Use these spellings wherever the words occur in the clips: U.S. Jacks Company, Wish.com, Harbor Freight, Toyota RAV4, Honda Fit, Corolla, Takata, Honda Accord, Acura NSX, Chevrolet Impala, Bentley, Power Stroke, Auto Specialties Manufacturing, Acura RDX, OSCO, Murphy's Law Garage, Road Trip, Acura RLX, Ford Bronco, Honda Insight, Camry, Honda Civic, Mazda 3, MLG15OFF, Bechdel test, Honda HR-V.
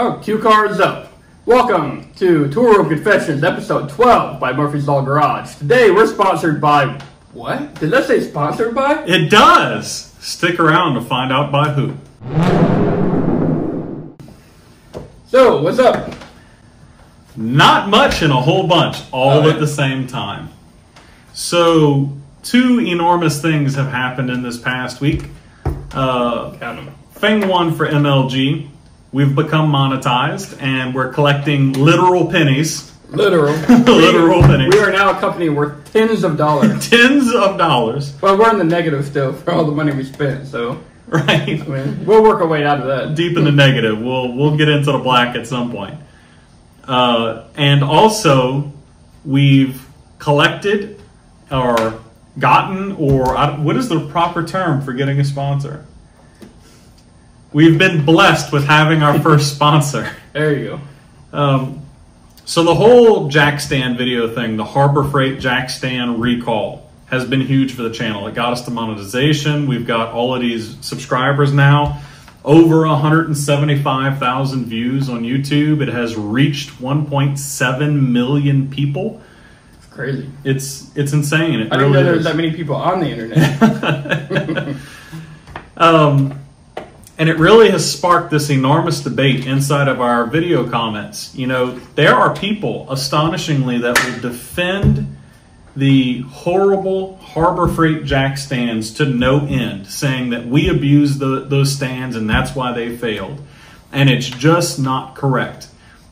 Oh, cue card's up. Welcome to Tour Room Confessions, episode 12 by Murphy's Law Garage. Today we're sponsored by... What? Did that say sponsored by? It does! Stick around to find out by who. So, what's up? Not much and a whole bunch, all at the same time. So, two enormous things have happened in this past week. Count them. Thing one for MLG, we've become monetized and we're collecting literal pennies. Literal. Literal pennies. We are now a company worth tens of dollars. Tens of dollars. Well, we're in the negative still for all the money we spent, so. Right. I mean, we'll work our way out of that. Deep in the negative. We'll get into the black at some point. And also, we've collected or gotten, or what is the proper term for getting a sponsor? We've been blessed with having our first sponsor. There you go. So the whole jack stand video thing, the Harbor Freight jack stand recall, has been huge for the channel. It got us to monetization. We've got all of these subscribers now. Over 175,000 views on YouTube. It has reached 1.7 million people. It's crazy. It's insane. I didn't know there was that many people on the internet. And it really has sparked this enormous debate inside of our video comments. You know, there are people, astonishingly, that will defend the horrible Harbor Freight jack stands to no end, saying that we abused those stands and that's why they failed. And it's just not correct.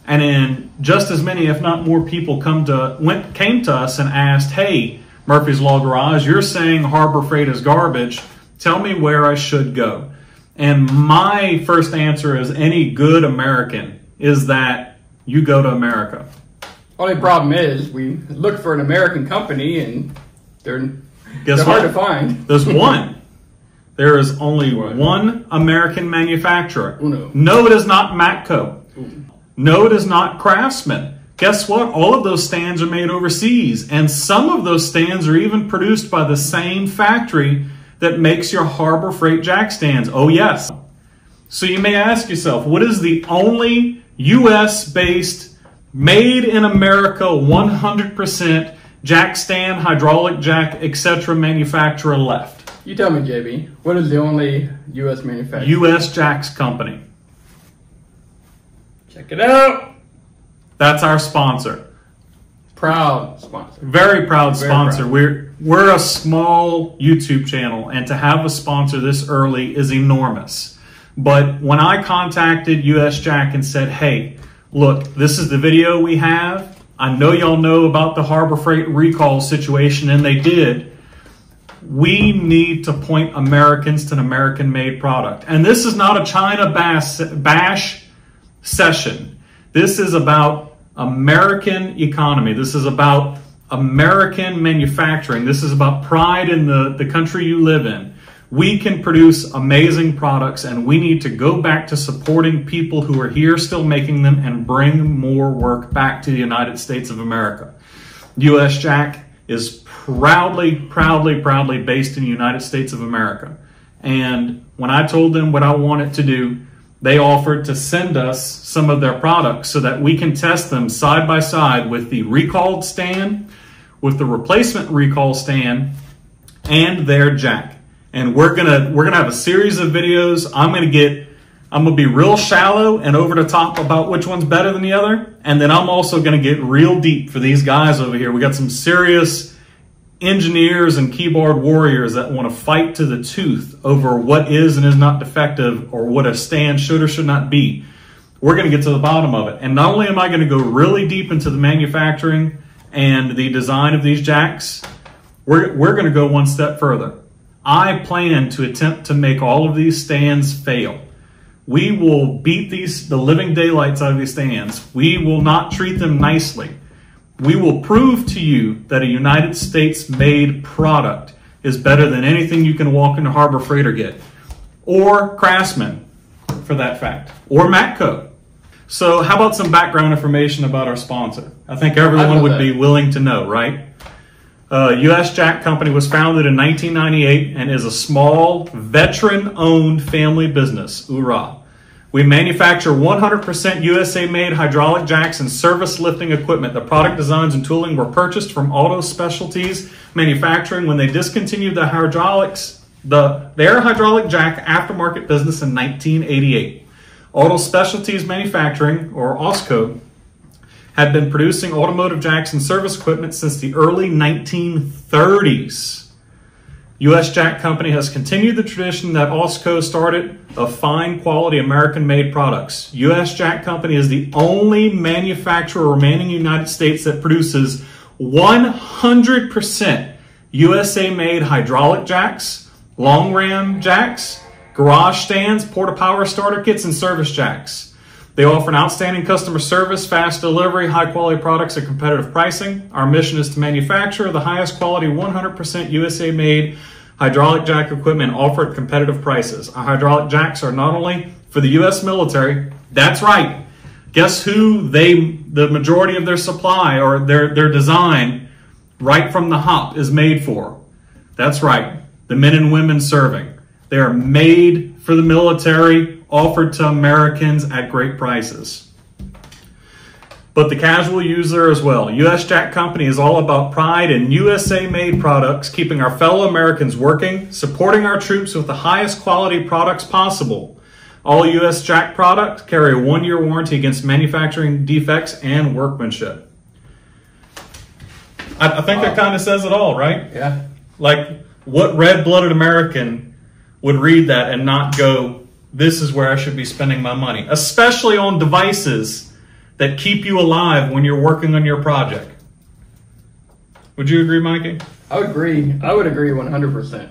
And then just as many, if not more, people came to us and asked, hey, Murphy's Law Garage, you're saying Harbor Freight is garbage. Tell me where I should go. And my first answer as any good American is that you go to America. Only problem is we look for an American company and they're hard to find. There's one. There is only one American manufacturer. Uno. No, it is not Matco. Uno. No, it is not Craftsman. Guess what? All of those stands are made overseas. And some of those stands are even produced by the same factory that makes your Harbor Freight jack stands. Oh, yes. So you may ask yourself, what is the only U.S.-based, made-in-America, 100% jack stand, hydraulic jack, etc. manufacturer left? You tell me, JB, what is the only U.S. manufacturer? U.S. Jacks Company. Check it out. That's our sponsor. Proud sponsor. Very proud sponsor. Proud. We're a small YouTube channel, and to have a sponsor this early is enormous. But when I contacted U.S. Jack and said, hey, look, this is the video we have. I know y'all know about the Harbor Freight recall situation, and they did. We need to point Americans to an American-made product. And this is not a China bash session. This is about American economy. This is about American manufacturing. This is about pride in the country you live in. We can produce amazing products and we need to go back to supporting people who are here still making them and bring more work back to the United States of America. U.S. Jack is proudly based in the United States of America. And when I told them what I wanted to do, they offered to send us some of their products so that we can test them side by side with the recalled stand, with the replacement recall stand, and their jack. And we're gonna have a series of videos. I'm gonna be real shallow and over the top about which one's better than the other, and then I'm also gonna get real deep for these guys over here. We got some serious engineers and keyboard warriors that want to fight to the tooth over what is and is not defective or what a stand should or should not be. We're going to get to the bottom of it. And not only am I going to go really deep into the manufacturing and the design of these jacks, we're going to go one step further. I plan to attempt to make all of these stands fail. We will beat the living daylights out of these stands. We will not treat them nicely. We will prove to you that a United States-made product is better than anything you can walk into Harbor Freight or get, or Craftsman, for that fact, or Matco. So how about some background information about our sponsor? I think everyone would be willing to know, right? U.S. Jack Company was founded in 1998 and is a small, veteran-owned family business. Hoorah. We manufacture 100% USA-made hydraulic jacks and service lifting equipment. The product designs and tooling were purchased from Auto Specialties Manufacturing when they discontinued the their hydraulic jack aftermarket business in 1988. Auto Specialties Manufacturing, or OSCO, had been producing automotive jacks and service equipment since the early 1930s. U.S. Jacks Company has continued the tradition that OSCO started of fine quality American-made products. U.S. Jacks Company is the only manufacturer remaining in the United States that produces 100% USA-made hydraulic jacks, long ram jacks, garage stands, porta power starter kits, and service jacks. They offer an outstanding customer service, fast delivery, high-quality products at competitive pricing. Our mission is to manufacture the highest quality 100% USA-made hydraulic jack equipment and offer at competitive prices. Our hydraulic jacks are not only for the U.S. military. That's right. Guess who the majority of their supply or their design right from the hop is made for? That's right. The men and women serving. They are made for the military, offered to Americans at great prices, but the casual user as well. U.S. Jacks Company is all about pride in USA-made products, keeping our fellow Americans working, supporting our troops with the highest quality products possible. All U.S. Jacks products carry a one-year warranty against manufacturing defects and workmanship. I think that kind of says it all, right? Yeah. Like, what red-blooded American would read that and not go, this is where I should be spending my money, especially on devices that keep you alive when you're working on your project? Would you agree, Mikey? I would agree. I would agree 100%.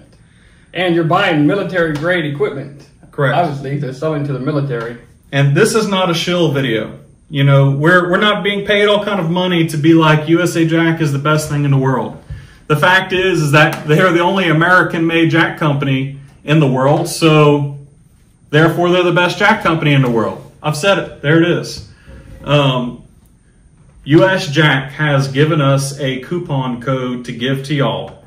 And you're buying military-grade equipment. Correct. Obviously, they're selling to the military. And this is not a shill video. You know, we're not being paid all kind of money to be like USA Jack is the best thing in the world. The fact is that they are the only American-made jack company in the world, so therefore, they're the best jack company in the world. I've said it. There it is. U.S. Jack has given us a coupon code to give to y'all.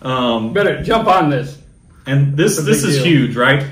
Better jump on this. And this is huge, right?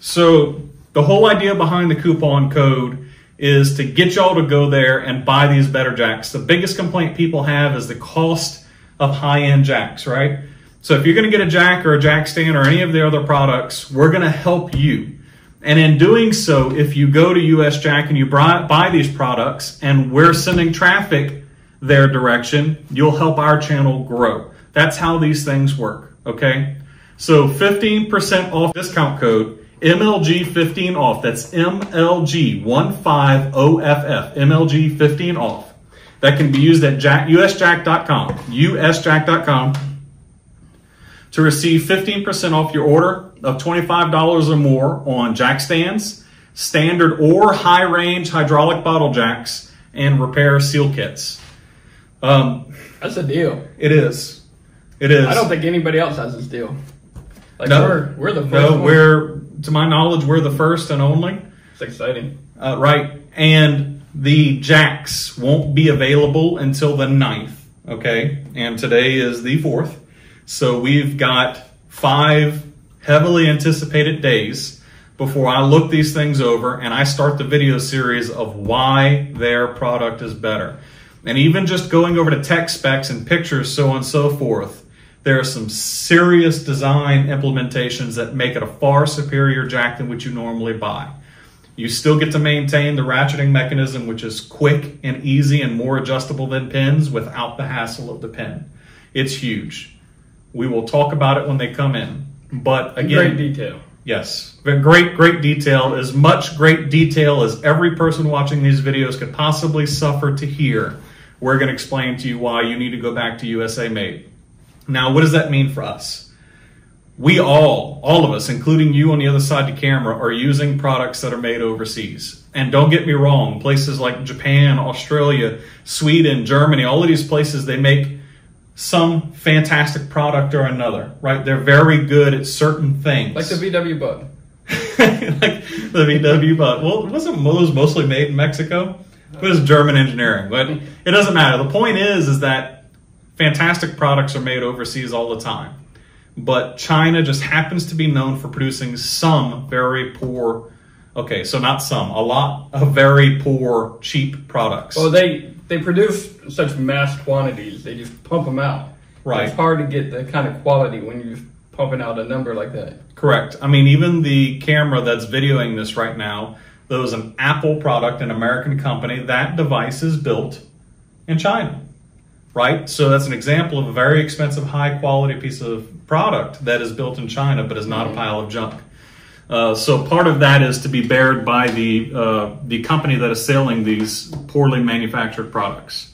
So the whole idea behind the coupon code is to get y'all to go there and buy these better jacks. The biggest complaint people have is the cost of high-end jacks, right? So if you're going to get a jack or a jack stand or any of the other products, we're going to help you. And in doing so, if you go to U.S. Jack and you buy these products and we're sending traffic their direction, you'll help our channel grow. That's how these things work, okay? So 15% off discount code, MLG15OFF. That's MLG15OFF, MLG15OFF. That can be used at usjack.com, usjack.com, to receive 15% off your order of $25 or more on jack stands, standard or high-range hydraulic bottle jacks, and repair seal kits. That's a deal. It is. It is. I don't think anybody else has this deal. Like, no, we're the first. No, to my knowledge, we're the first and only. It's exciting. Right. And the jacks won't be available until the 9th, okay? And today is the 4th. So we've got 5 heavily anticipated days before I look these things over and I start the video series of why their product is better. And even just going over to tech specs and pictures, so on and so forth, there are some serious design implementations that make it a far superior jack than what you normally buy. You still get to maintain the ratcheting mechanism, which is quick and easy and more adjustable than pins without the hassle of the pin. It's huge. We will talk about it when they come in. But again, great detail. Yes, great detail, as much great detail as every person watching these videos could possibly suffer to hear. We're going to explain to you why you need to go back to USA Made. Now, what does that mean for us? We all of us, including you on the other side of the camera, are using products that are made overseas. And don't get me wrong, places like Japan, Australia, Sweden, Germany, all of these places, they make some fantastic product or another, right? They're very good at certain things. Like the VW Bug. Like the VW Bug. Well, wasn't Moe's mostly made in Mexico? It was German engineering, but it doesn't matter. The point is that fantastic products are made overseas all the time. But China just happens to be known for producing some very poor Okay, so not some, a lot of very poor, cheap products. Well, they produce such mass quantities, they just pump them out. Right. It's hard to get the kind of quality when you're just pumping out a number like that. Correct. I mean, even the camera that's videoing this right now, that was an Apple product, an American company. That device is built in China, right? So that's an example of a very expensive, high-quality piece of product that is built in China but is not a pile of junk. So part of that is to be bared by the company that is selling these poorly manufactured products.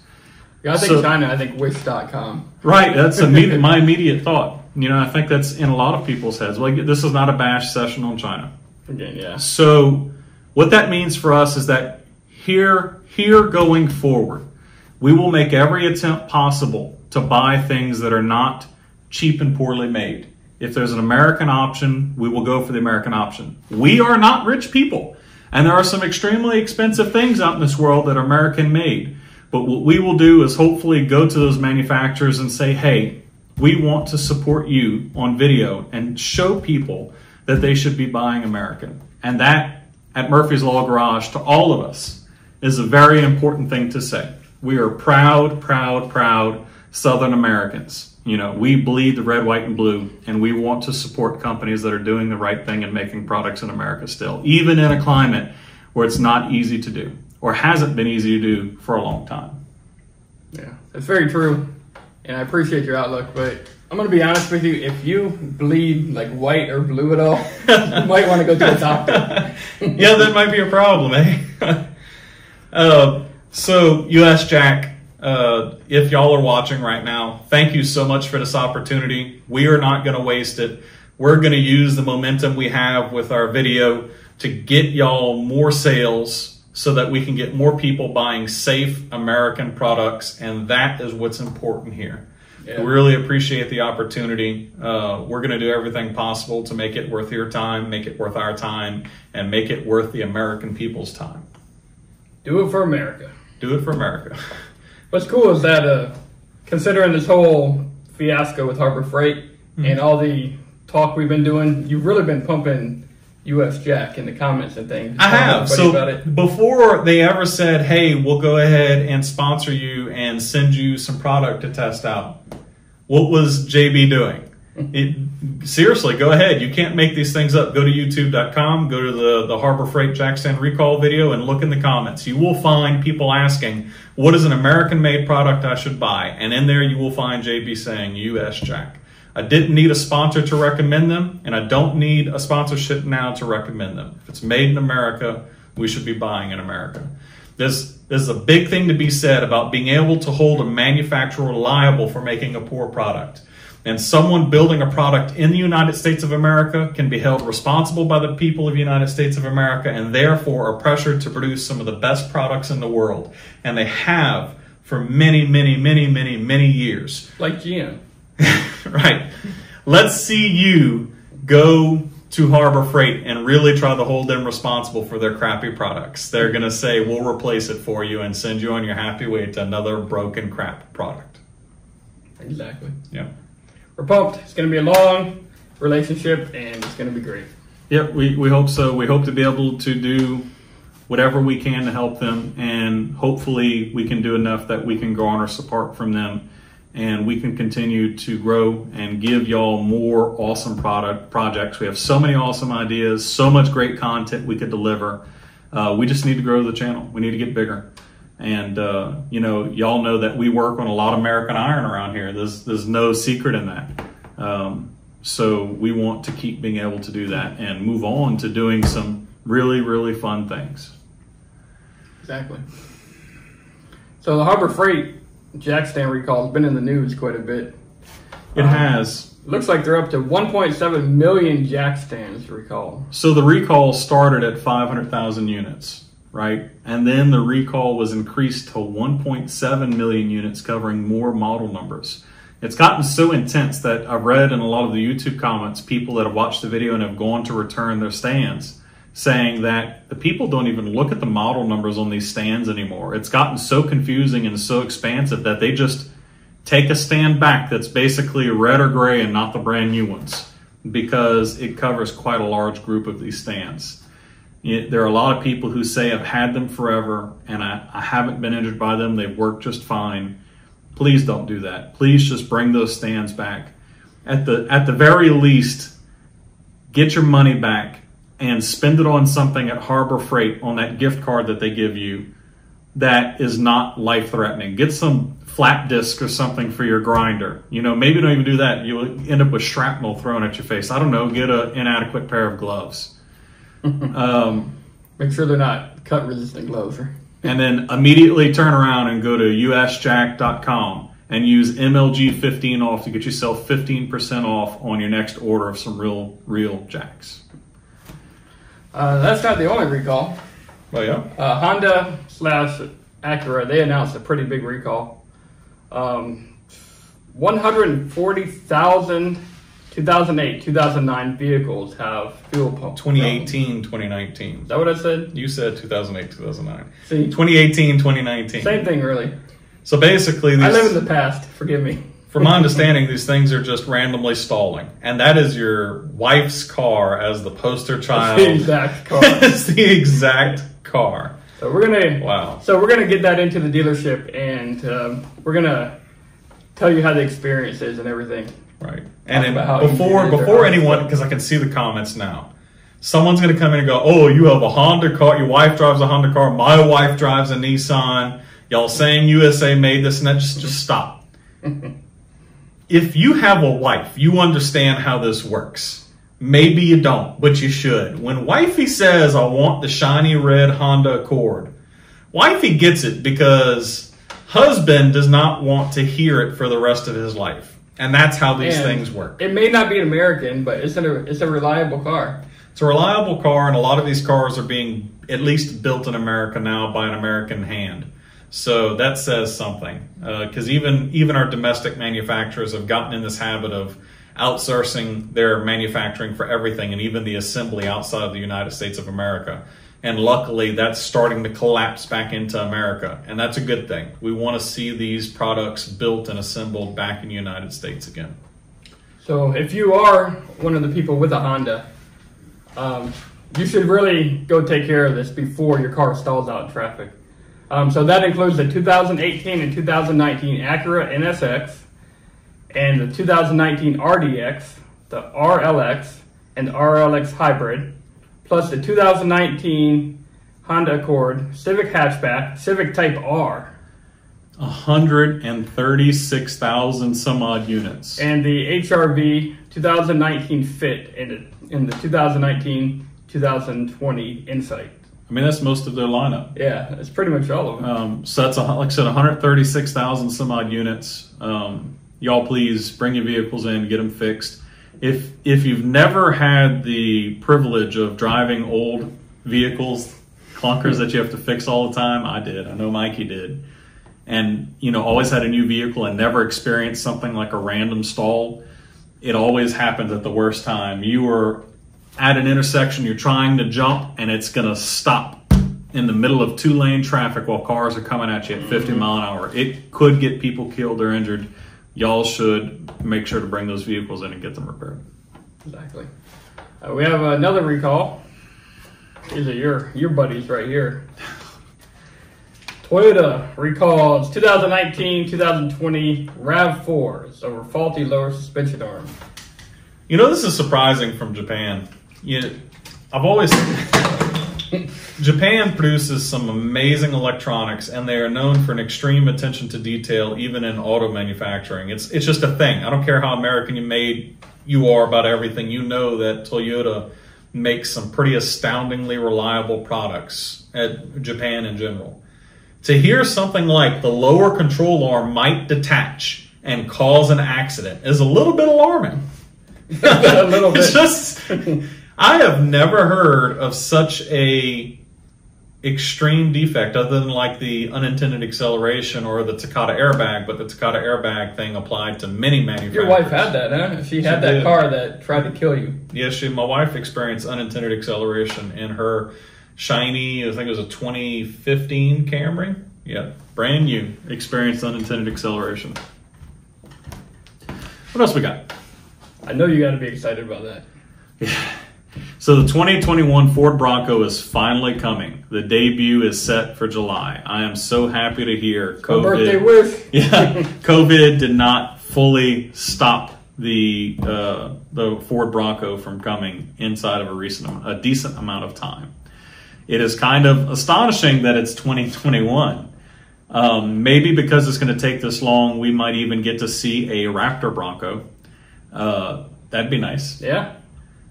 Yeah, I think so, China, I think Wish.com. Right, that's my immediate thought. You know, I think that's in a lot of people's heads. Like, this is not a bash session on China. Again, yeah. So what that means for us is that here going forward, we will make every attempt possible to buy things that are not cheap and poorly made. If there's an American option, we will go for the American option. We are not rich people, and there are some extremely expensive things out in this world that are American made. But what we will do is hopefully go to those manufacturers and say, hey, we want to support you on video and show people that they should be buying American. And that, at Murphy's Law Garage, to all of us, is a very important thing to say. We are proud, proud, proud Southern Americans. You know, we bleed the red, white, and blue, and we want to support companies that are doing the right thing and making products in America still, even in a climate where it's not easy to do, or hasn't been easy to do for a long time. Yeah, that's very true, and I appreciate your outlook, but I'm going to be honest with you, if you bleed like white or blue at all, you might want to go to a doctor. Yeah, that might be a problem, eh? So, U.S. Jack, if y'all are watching right now, thank you so much for this opportunity. We are not going to waste it. We're going to use the momentum we have with our video to get y'all more sales so that we can get more people buying safe American products, and that is what's important here. Yeah. We really appreciate the opportunity. We're going to do everything possible to make it worth your time, make it worth our time, and make it worth the American people's time. Do it for America. Do it for America. What's cool is that considering this whole fiasco with Harbor Freight and all the talk we've been doing, you've really been pumping U.S. Jack in the comments and things. I have. So about it. Before they ever said, hey, we'll go ahead and sponsor you and send you some product to test out, what was JB doing? Seriously, go ahead. You can't make these things up. Go to youtube.com, go to the Harbor Freight Jackson recall video and look in the comments. You will find people asking, what is an American-made product I should buy? And in there you will find JB saying U.S. Jack. I didn't need a sponsor to recommend them, and I don't need a sponsorship now to recommend them. If it's made in America, we should be buying in America. There's a big thing to be said about being able to hold a manufacturer liable for making a poor product. And someone building a product in the United States of America can be held responsible by the people of the United States of America, and therefore are pressured to produce some of the best products in the world. And they have for many, many, many, many, many years. Like GM. Right. Let's see you go to Harbor Freight and really try to hold them responsible for their crappy products. They're going to say, we'll replace it for you and send you on your happy way to another broken crap product. Exactly. Yeah. We're pumped. It's going to be a long relationship, and it's going to be great. Yep, we hope so. We hope to be able to do whatever we can to help them, and hopefully we can do enough that we can garner support from them, and we can continue to grow and give y'all more awesome projects. We have so many awesome ideas, so much great content we could deliver. We just need to grow the channel. We need to get bigger. And, you know, y'all know that we work on a lot of American iron around here. There's no secret in that. So we want to keep being able to do that and move on to doing some really, really fun things. Exactly. So the Harbor Freight jack stand recall has been in the news quite a bit. It has. Looks like they're up to 1.7 million jack stands recalled. So the recall started at 500,000 units. Right, and then the recall was increased to 1.7 million units, covering more model numbers. It's gotten so intense that I've read in a lot of the YouTube comments, people that have watched the video and have gone to return their stands, saying that the people don't even look at the model numbers on these stands anymore. It's gotten so confusing and so expansive that they just take a stand back that's basically red or gray and not the brand new ones, because it covers quite a large group of these stands. There are a lot of people who say, I've had them forever and I haven't been injured by them. They've worked just fine. Please don't do that. Please just bring those stands back. At the very least, get your money back and spend it on something at Harbor Freight on that gift card that they give you that is not life-threatening. Get some flat disc or something for your grinder. You know, maybe don't even do that. You'll end up with shrapnel thrown at your face. I don't know, get an inadequate pair of gloves. Make sure they're not cut-resistant gloves. And then immediately turn around and go to usjack.com and use MLG15OFF to get yourself 15% off on your next order of some real jacks. That's not the only recall. Oh, yeah? Honda/Acura, they announced a pretty big recall. 140,000 2008, 2009 vehicles have fuel pump. 2018, 2019. Is that what I said? You said 2008, 2009. See? 2018, 2019. Same thing, really. So basically, these, I live in the past, forgive me. From my understanding, these things are just randomly stalling. And that is your wife's car as the poster child. It's the exact car. It's the exact car. So we're going to get that into the dealership, and we're going to tell you how the experience is and everything. Right. And before anyone, because I can see the comments now, someone's going to come in and go, oh, you have a Honda car, your wife drives a Honda car, my wife drives a Nissan, y'all saying USA made this, and that, just stop. If you have a wife, you understand how this works. Maybe you don't, but you should. When wifey says, I want the shiny red Honda Accord, wifey gets it because husband does not want to hear it for the rest of his life. And that's how these things work. It may not be an American, but it's a reliable car. It's a reliable car, and a lot of these cars are being at least built in America now by an American hand. So that says something. Because even our domestic manufacturers have gotten in this habit of outsourcing their manufacturing for everything, and even the assembly outside of the United States of America. And luckily, that's starting to collapse back into America. And that's a good thing. We want to see these products built and assembled back in the United States again. So if you are one of the people with a Honda, you should really go take care of this before your car stalls out in traffic. So that includes the 2018 and 2019 Acura NSX, and the 2019 RDX, the RLX, and the RLX Hybrid, plus the 2019 Honda Accord, Civic Hatchback, Civic Type R. 136,000 some odd units. And the HR-V, 2019 Fit, and the 2019-2020 Insight. I mean, that's most of their lineup. Yeah, it's pretty much all of them. So that's, like I said, 136,000 some odd units. Y'all please bring your vehicles in, get them fixed. If you've never had the privilege of driving old vehicles, clunkers that you have to fix all the time, I did. I know Mikey did. And, you know, always had a new vehicle and never experienced something like a random stall. It always happens at the worst time. You are at an intersection, you're trying to jump, and it's going to stop in the middle of two-lane traffic while cars are coming at you at 50 mile an hour. It could get people killed or injured. Y'all should make sure to bring those vehicles in and get them repaired. Exactly. We have another recall. These are your buddies right here. Toyota recalls 2019-2020 RAV4s over faulty lower suspension arm. You know, this is surprising from Japan. I've always... Japan produces some amazing electronics, and they are known for an extreme attention to detail, even in auto manufacturing. It's just a thing. I don't care how American you are about everything. You know that Toyota makes some pretty astoundingly reliable products at Japan in general. To hear something like the lower control arm might detach and cause an accident is a little bit alarming. A little bit. It's just... I have never heard of such a extreme defect other than like the unintended acceleration or the Takata airbag, but the Takata airbag thing applied to many manufacturers. Your wife had that, huh? She had that car that tried to kill you. Yes, my wife experienced unintended acceleration in her shiny, I think it was a 2015 Camry. Yeah, brand new, experienced unintended acceleration. What else we got? I know you got to be excited about that. Yeah. So the 2021 Ford Bronco is finally coming. The debut is set for July. I am so happy to hear COVID. My birthday wish. Yeah, COVID did not fully stop the Ford Bronco from coming inside of a decent amount of time. It is kind of astonishing that it's 2021. Maybe because it's going to take this long, we might even get to see a Raptor Bronco. That'd be nice. Yeah.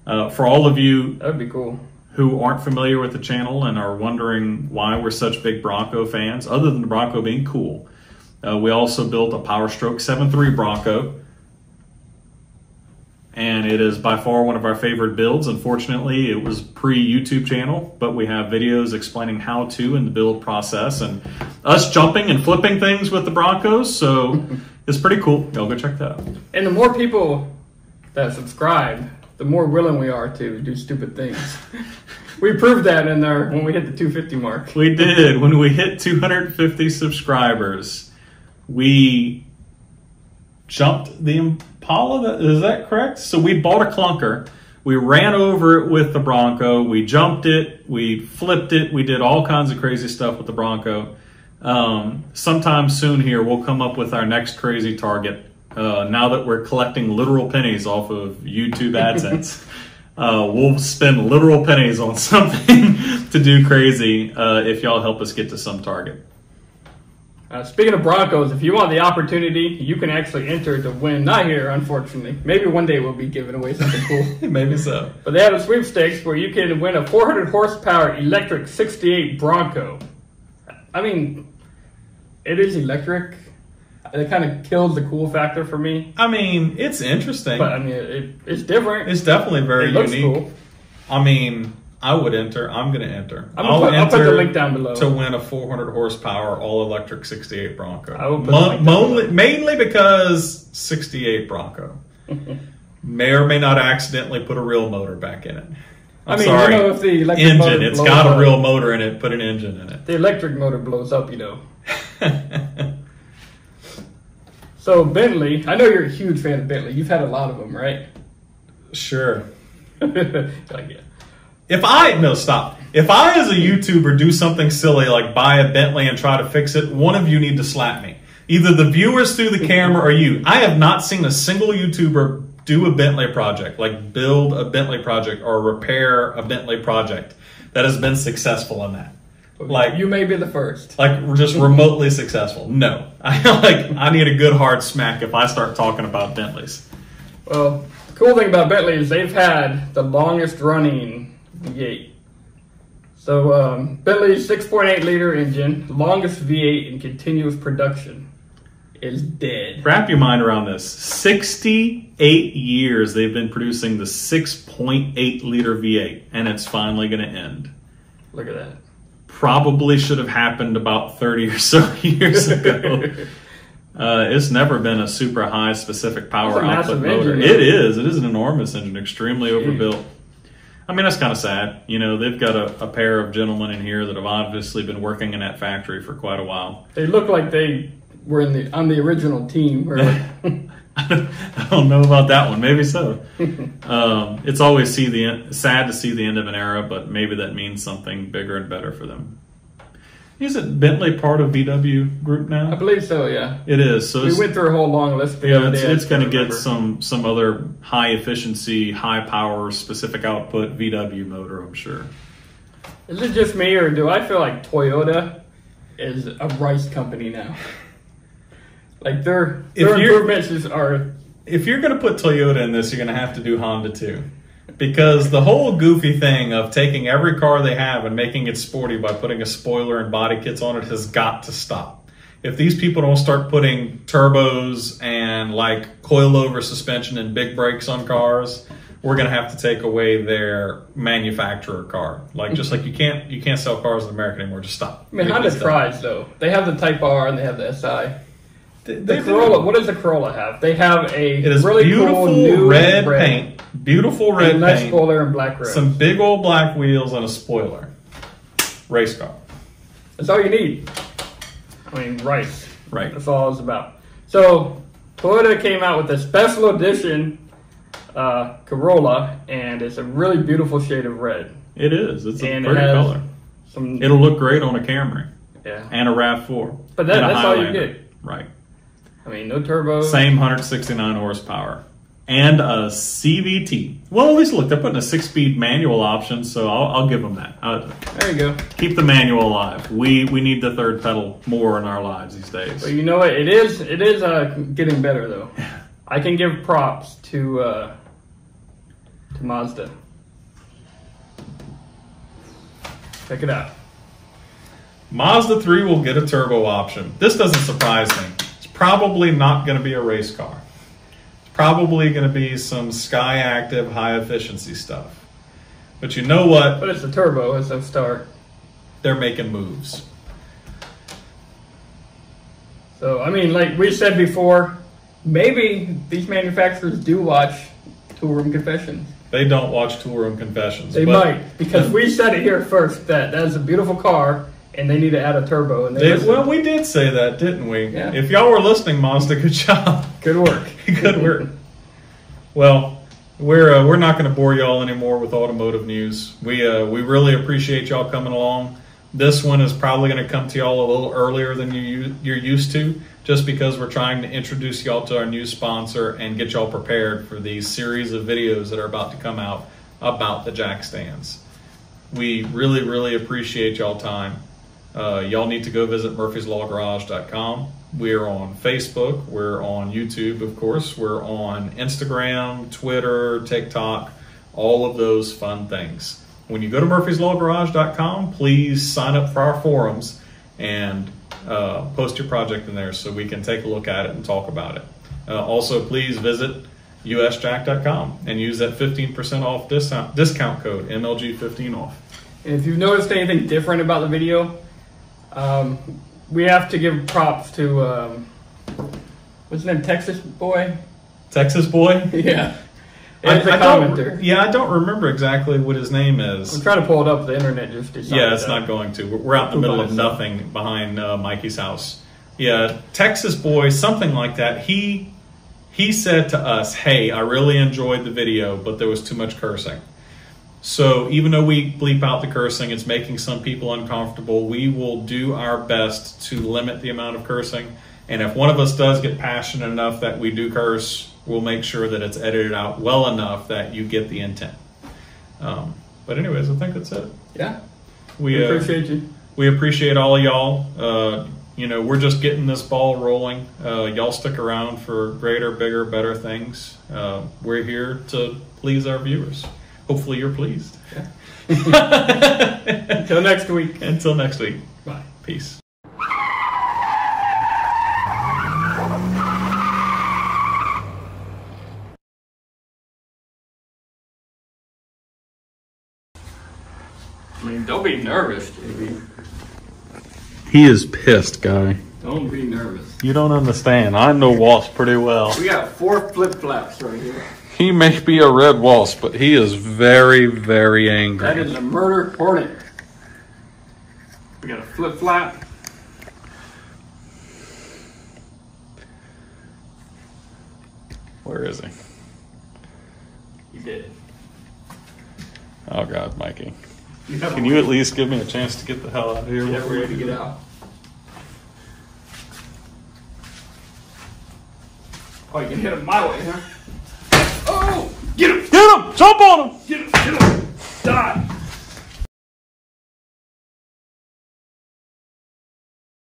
For all of you that'd be cool who aren't familiar with the channel and are wondering why we're such big Bronco fans, other than the Bronco being cool, we also built a Power Stroke 7.3 Bronco, and it is by far one of our favorite builds. Unfortunately, it was pre-YouTube channel, but we have videos explaining how to and the build process and us jumping and flipping things with the Broncos, so it's pretty cool. Y'all go check that out. And the more people that subscribe, the more willing we are to do stupid things. We proved that in our when we hit the 250 mark. We did. When we hit 250 subscribers, we jumped the Impala. Is that correct? So we bought a clunker. We ran over it with the Bronco. We jumped it. We flipped it. We did all kinds of crazy stuff with the Bronco. Sometime soon here, we'll come up with our next crazy target. Now that we're collecting literal pennies off of YouTube AdSense, we'll spend literal pennies on something to do crazy if y'all help us get to some target. Speaking of Broncos, if you want the opportunity, you can actually enter to win. Not here, unfortunately. Maybe one day we'll be giving away something cool. Maybe so. But they have a sweepstakes where you can win a 400 horsepower electric 68 Bronco. I mean, it is electric. It kind of killed the cool factor for me. I mean, it's interesting. But, I mean, it's different. It's definitely very unique. Cool. I mean, I would enter. I'm going to enter. I'll put the link down below. To win a 400 horsepower all-electric 68 Bronco. I will put mainly because 68 Bronco. May or may not accidentally put a real motor back in it. I mean, sorry. You know, if the electric engine, motor it's got up. A real motor in it, put an engine in it. The electric motor blows up, you know. So, Bentley, I know you're a huge fan of Bentley. You've had a lot of them, right? Sure. If I, as a YouTuber, do something silly like buy a Bentley and try to fix it, one of you need to slap me. Either the viewers through the camera or you. I have not seen a single YouTuber do a Bentley project, like build a Bentley project or repair a Bentley project that has been successful in that. Like, you may be the first. Like, we're just remotely successful. No. I need a good hard smack if I start talking about Bentleys. Well, the cool thing about Bentley is they've had the longest running V8. So, Bentley's 6.8 liter engine, longest V8 in continuous production, is dead. Wrap your mind around this. 68 years they've been producing the 6.8 liter V8, and it's finally going to end. Look at that. Probably should have happened about 30 or so years ago. It's never been a super high specific power output motor. Engine, it is an enormous engine, extremely overbuilt. I mean, that's kind of sad. You know, they've got a pair of gentlemen in here that have obviously been working in that factory for quite a while. They look like they were on the original team. I don't know about that one. Maybe so. It's always sad to see the end of an era, but maybe that means something bigger and better for them. Isn't Bentley part of VW Group now? I believe so, yeah. It is. So we went through a whole long list. It's going to get some other high-efficiency, high-power, specific output VW motor, I'm sure. Is it just me, or do I feel like Toyota is a rice company now? Like their improvements are. If you're going to put Toyota in this, you're going to have to do Honda too, because the whole goofy thing of taking every car they have and making it sporty by putting a spoiler and body kits on it has got to stop. If these people don't start putting turbos and like coilover suspension and big brakes on cars, we're going to have to take away their manufacturer car. Like, just like you can't sell cars in America anymore. Just stop. I mean, Honda tries though. They have the Type R and they have the SI. The Corolla, what does the Corolla have? They have a really beautiful cool new red paint. Beautiful red paint. Nice spoiler and black rims. Some big old black wheels and a spoiler. Race car. That's all you need. I mean, rice. Right. That's all it's about. So, Toyota came out with a special edition Corolla, and it's a really beautiful shade of red. It is. It's a pretty color. It'll look great on a Camry. Yeah. And a RAV4. But that's all you get. Right. I mean, no turbo. Same 169 horsepower. And a CVT. Well, at least, look, they're putting a 6-speed manual option, so I'll give them that. There you go. Keep the manual alive. We need the third pedal more in our lives these days. Well, you know what? It is getting better, though. I can give props to Mazda. Check it out. Mazda 3 will get a turbo option. This doesn't surprise me. It's probably not going to be a race car. It's probably going to be some sky-active, high-efficiency stuff. But you know what? But it's a turbo. It's a start. They're making moves. So, I mean, like we said before, maybe these manufacturers do watch Tool Room Confessions. They don't watch Tool Room Confessions. They might, because we said it here first that is a beautiful car, and they need to add a turbo. And well, we did say that, didn't we? Yeah. If y'all were listening, Mazda, good job. Good work. Good work. Well, we're not going to bore y'all anymore with automotive news. We really appreciate y'all coming along. This one is probably going to come to y'all a little earlier than you're used to, just because we're trying to introduce y'all to our new sponsor and get y'all prepared for these series of videos that are about to come out about the jack stands. We really, really appreciate y'all time. Y'all need to go visit murphyslawgarage.com. We're on Facebook. We're on YouTube, of course. We're on Instagram, Twitter, TikTok, all of those fun things. When you go to murphyslawgarage.com, please sign up for our forums and post your project in there so we can take a look at it and talk about it. Also, please visit usjack.com and use that 15% off discount code, MLG15OFF. And if you've noticed anything different about the video, we have to give props to, what's his name, Texas Boy? Texas Boy? Yeah. I commenter. I don't remember exactly what his name is. I'm trying to pull it up. The internet just decided. Yeah, it's not going to. We're out in the middle of nothing behind Mikey's house. Yeah, Texas Boy, something like that. He said to us, "Hey, I really enjoyed the video, but there was too much cursing." So even though we bleep out the cursing, it's making some people uncomfortable. We will do our best to limit the amount of cursing. And if one of us does get passionate enough that we do curse, we'll make sure that it's edited out well enough that you get the intent. But anyways, I think that's it. Yeah. We appreciate you. We appreciate all of y'all. We're just getting this ball rolling. Y'all stick around for greater, bigger, better things. We're here to please our viewers. Hopefully you're pleased. Yeah. Until next week. Until next week. Bye. Peace. I mean, don't be nervous, JB. He is pissed, guy. Don't be nervous. You don't understand. I know wasps pretty well. We got 4 flip-flops right here. He may be a red wasp, but he is very, very angry. That is a murder hornet. We got a flip-flop. Where is he? He's dead. Oh, God, Mikey. Can you at least give me a chance to get the hell out of here? Yeah, we're ready to get out. Oh, you can hit him my way, huh? Oh! Get him! Get him! Jump on him! Get him! Get him! Die!